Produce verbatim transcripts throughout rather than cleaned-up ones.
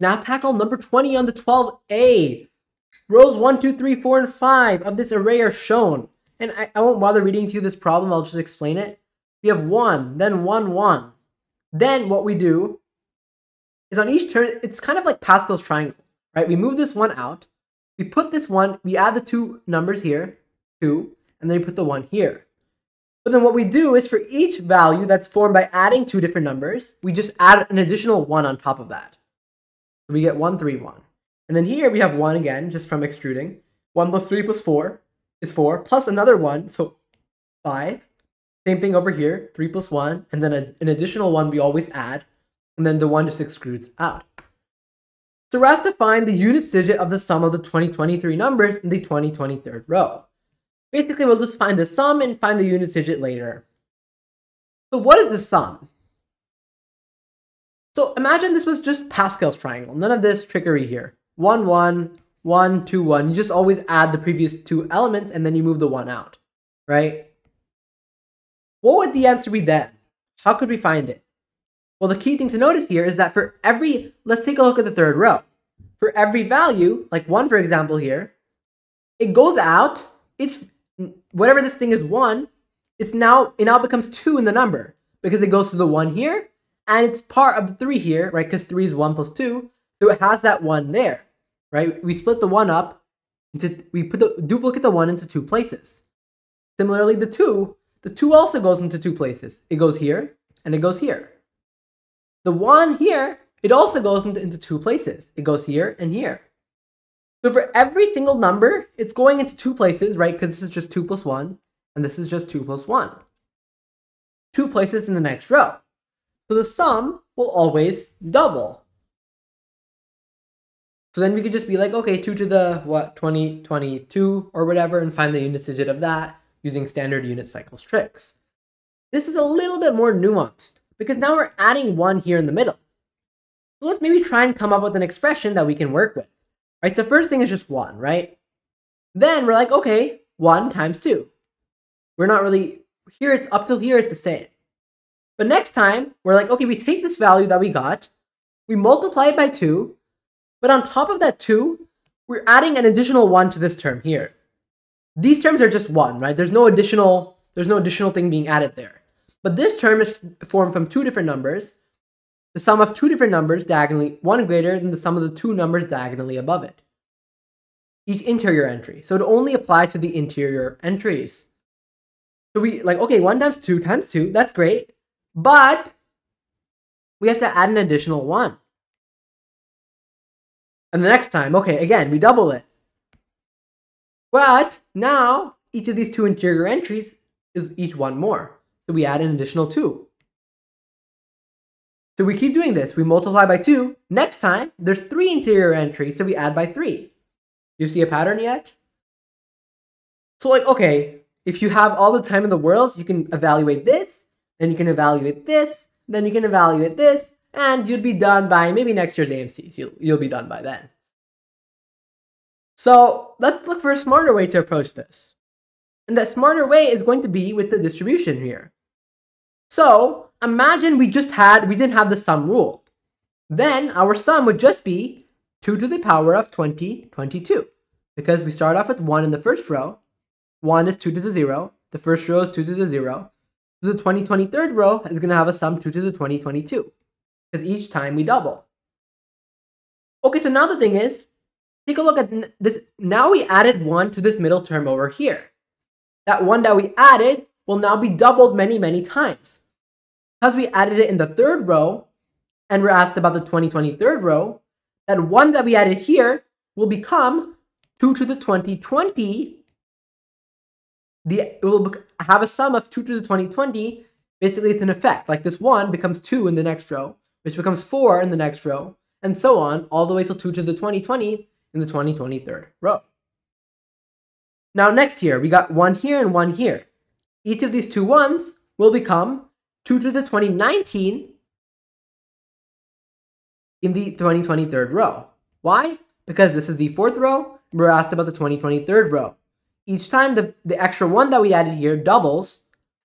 Now tackle number twenty on the twelve A. Rows one, two, three, four, and five of this array are shown. And I, I won't bother reading to you this problem, I'll just explain it. We have one, then one, one. Then what we do is on each turn, it's kind of like Pascal's triangle, right? We move this one out, we put this one, we add the two numbers here, two, and then we put the one here. But then what we do is for each value that's formed by adding two different numbers, we just add an additional one on top of that. So we get one, three, one. And then here we have one again, just from extruding. one plus three plus four is four, plus another one, so five. Same thing over here, three plus one, and then a, an additional one we always add, and then the one just extrudes out. So we're asked to find the unit digit of the sum of the twenty, twenty-three numbers in the twenty, twenty-third row. Basically, we'll just find the sum and find the unit digit later. So what is the sum? So imagine this was just Pascal's triangle, none of this trickery here. one, one, one, two, one. You just always add the previous two elements and then you move the one out, right? What would the answer be then? How could we find it? Well, the key thing to notice here is that for every, let's take a look at the third row. For every value, like one for example here, it goes out, it's, whatever this thing is one, it's now, it now becomes two in the number because it goes to the one here and it's part of the three here, right? Because three is one plus two, so it has that one there. Right? We split the one up into, we put the duplicate the one into two places. Similarly, the two, the two also goes into two places. It goes here and it goes here. The one here, it also goes into, into two places. It goes here and here. So for every single number, it's going into two places, right? Because this is just two plus one and this is just two plus one. Two places in the next row. So the sum will always double. So then we could just be like, okay, two to the, what, twenty, twenty-two or whatever, and find the unit digit of that using standard unit cycles tricks. This is a little bit more nuanced because now we're adding one here in the middle. So let's maybe try and come up with an expression that we can work with, right? So first thing is just one, right? Then we're like, okay, one times two. We're not really, here it's up till here, it's the same. But next time we're like, okay, we take this value that we got, we multiply it by two, but on top of that two, we're adding an additional one to this term here. These terms are just one, right? There's no additional, there's no additional thing being added there. But this term is formed from two different numbers, the sum of two different numbers diagonally, one greater than the sum of the two numbers diagonally above it. Each interior entry. So it only applies to the interior entries. So we like, okay, one times two times two, that's great. But we have to add an additional one. And the next time, okay, again, we double it. But now each of these two interior entries is each one more. So we add an additional two. So we keep doing this. We multiply by two. Next time, there's three interior entries, so we add by three. You see a pattern yet? So like, okay, if you have all the time in the world, you can evaluate this, then you can evaluate this, then you can evaluate this, and you'd be done by maybe next year's A M Cs. You'll, you'll be done by then. So let's look for a smarter way to approach this. And that smarter way is going to be with the distribution here. So imagine we just had, we didn't have the sum rule. Then our sum would just be two to the power of twenty, twenty-two. Because we start off with one in the first row. one is two to the zero. The first row is two to the zero. So the twenty, twenty-third row is going to have a sum two to the twenty, twenty-two. Because each time we double. Okay, so now the thing is, take a look at this. Now we added one to this middle term over here. That one that we added will now be doubled many, many times. Because we added it in the third row, and we're asked about the twenty, twenty-third row, that one that we added here will become two to the twenty, twenty. The, it will have a sum of two to the twenty, twenty. Basically, it's an effect. Like this one becomes two in the next row, which becomes four in the next row, and so on, all the way till two to the twenty, twenty in the twenty, twenty-third row. Now next here, we got one here and one here. Each of these two ones will become two to the twenty, nineteen in the twenty, twenty-third row. Why? Because this is the fourth row, we're asked about the twenty, twenty-third row. Each time the, the extra one that we added here doubles,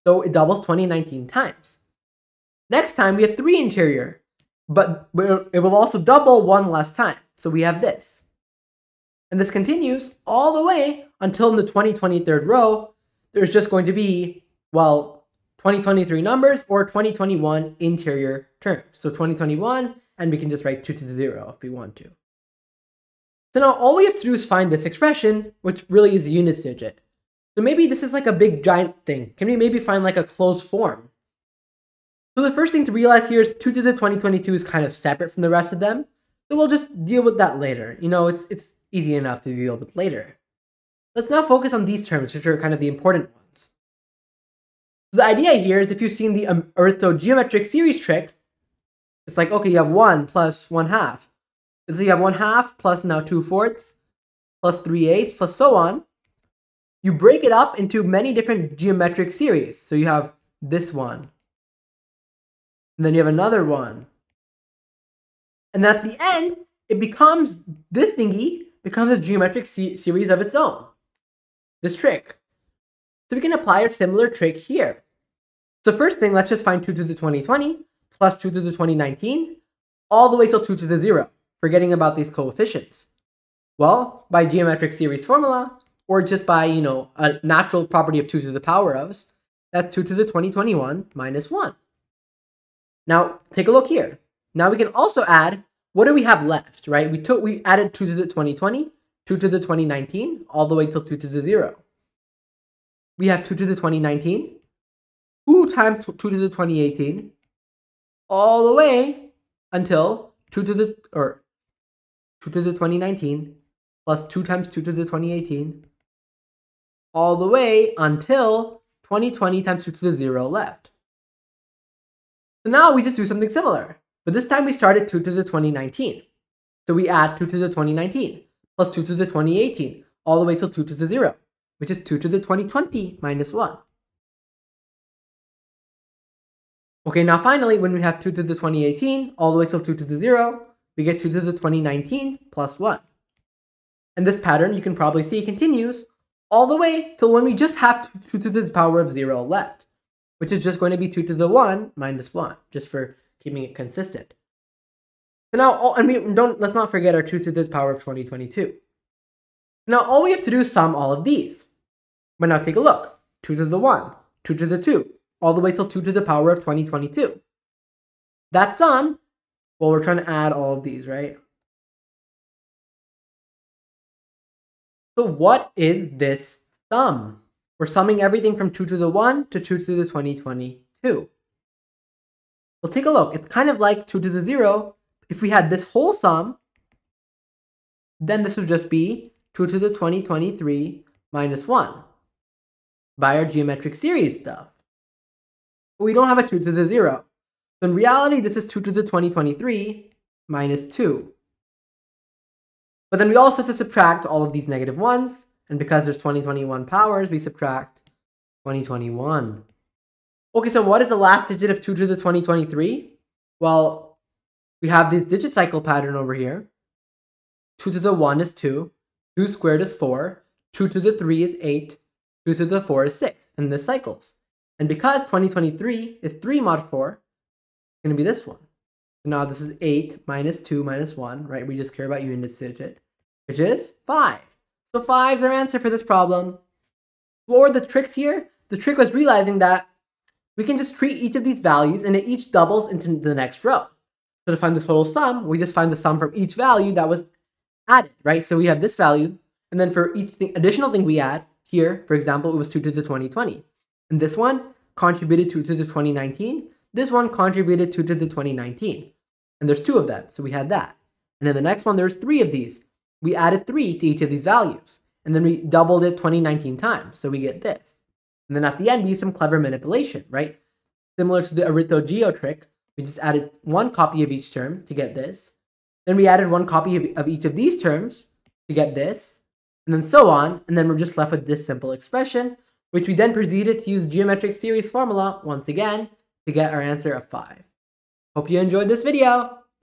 so it doubles twenty, nineteen times. Next time we have three interior but it will also double one last time. So we have this. And this continues all the way until in the twenty twenty-third row, there's just going to be, well, twenty twenty-three numbers or twenty twenty-one interior terms. So twenty twenty-one, and we can just write two to the zero if we want to. So now all we have to do is find this expression, which really is a units digit. So maybe this is like a big giant thing. Can we maybe find like a closed form? So the first thing to realize here is two to the twenty twenty-two is kind of separate from the rest of them. So we'll just deal with that later. You know, it's, it's easy enough to deal with later. Let's now focus on these terms, which are kind of the important ones. The idea here is if you've seen the orthogeometric series trick, it's like, okay, you have one plus one half. So you have one half plus now two fourths, plus three eighths, plus so on. You break it up into many different geometric series. So you have this one. And then you have another one. And then at the end, it becomes, this thingy becomes a geometric se series of its own. This trick. So we can apply a similar trick here. So first thing, let's just find two to the twenty twenty plus two to the twenty nineteen, all the way till two to the zero, forgetting about these coefficients. Well, by geometric series formula, or just by, you know, a natural property of two to the power ofs, that's two to the twenty twenty-one minus one. Now, take a look here. Now we can also add, what do we have left, right? We took, we added two to the twenty twenty, two to the twenty nineteen, all the way till two to the zero. We have two to the twenty nineteen, two times two to the twenty eighteen, all the way until two to the, or two to the twenty nineteen, plus two times two to the twenty eighteen, all the way until twenty twenty times two to the zero left. So now we just do something similar, but this time we start at two to the twenty nineteen. So we add two to the twenty nineteen plus two to the twenty eighteen all the way till two to the zero, which is two to the twenty twenty minus one. Okay, now finally, when we have two to the twenty eighteen all the way till two to the zero, we get two to the twenty nineteen plus one. And this pattern, you can probably see, continues all the way till when we just have two to the power of zero left, which is just going to be two to the one minus one, just for keeping it consistent. So now, all, and we don't, let's not forget our two to the power of twenty twenty-two. Now, all we have to do is sum all of these. But now take a look, two to the one, two to the two, all the way till two to the power of twenty twenty-two. That sum, well, we're trying to add all of these, right? So what is this sum? We're summing everything from two to the one to two to the twenty twenty-two. Well, take a look. It's kind of like two to the zero. If we had this whole sum, then this would just be two to the twenty twenty-three minus one by our geometric series stuff. But we don't have a two to the zero. So in reality, this is two to the twenty twenty-three minus two. But then we also have to subtract all of these negative ones. And because there's twenty twenty-one powers, we subtract twenty twenty-one. Okay, so what is the last digit of two to the twenty twenty-three? Well, we have this digit cycle pattern over here. two to the one is two, two squared is four, two to the three is eight, two to the four is six, and this cycles. And because twenty twenty-three is three mod four, it's going to be this one. So now this is eight minus two minus one, right? We just care about units digit, which is five. So five is our answer for this problem. What were the tricks here? The trick was realizing that we can just treat each of these values and it each doubles into the next row. So to find the total sum, we just find the sum from each value that was added, right? So we have this value, and then for each thing, additional thing we add here, for example, it was two to the twenty twenty. And this one contributed two to the twenty nineteen. This one contributed two to the twenty nineteen. And there's two of them, so we had that. And then the next one, there's three of these. We added three to each of these values. And then we doubled it twenty nineteen times, so we get this. And then at the end, we use some clever manipulation, right? Similar to the orthogeo trick, we just added one copy of each term to get this. Then we added one copy of, of each of these terms to get this. And then so on, and then we're just left with this simple expression, which we then proceeded to use geometric series formula once again to get our answer of five. Hope you enjoyed this video.